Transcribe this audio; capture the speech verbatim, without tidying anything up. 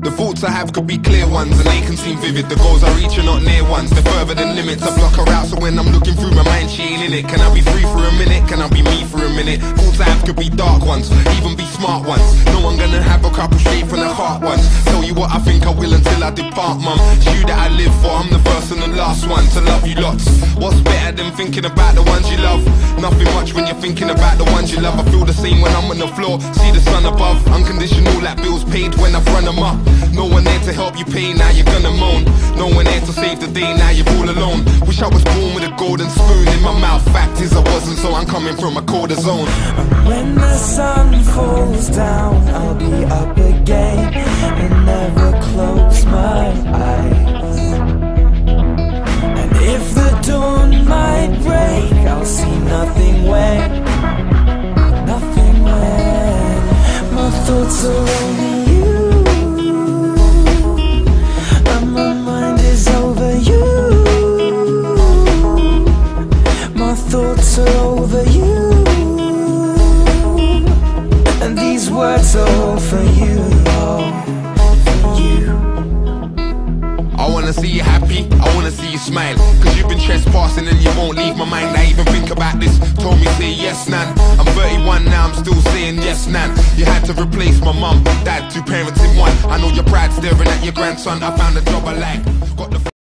The thoughts I have could be clear ones, and they can seem vivid. The goals I reach are not near ones, they're further than limits. I block her out, so when I'm looking through my mind, she ain't in it. Can I be free for a minute? Can I be me for a minute? Thoughts I have could be dark ones, even be smart ones. No, I'm gonna have a couple straight from the heart ones. Tell you what I think I will until I depart, mum. It's you that I live for, I'm the first and the last one to love you lots. What's better than thinking about the ones you love? Nothing much when you're thinking about the ones you love. I feel the same when I'm on the floor, see the sun above. Unconditional like bills paid when I've run them up. No one there to help you pay, now you're gonna moan. No one there to save the day, now you're all alone. Wish I was born with a golden spoon in my mouth. Fact is I wasn't, so I'm coming from a colder zone. When the sun falls down, I'll be up again and never close my eyes. And if the dawn might break, I'll see nothing when, nothing when my thoughts are only you. Thoughts are over you, and these words are all for you, all for you. I wanna see you happy, I wanna see you smile, cause you've been trespassing and you won't leave my mind. I even think about this, told me say yes nan. I'm thirty-one now, I'm still saying yes nan. You had to replace my mum, dad, two parents in one. I know your pride's staring at your grandson. I found a job I like, got the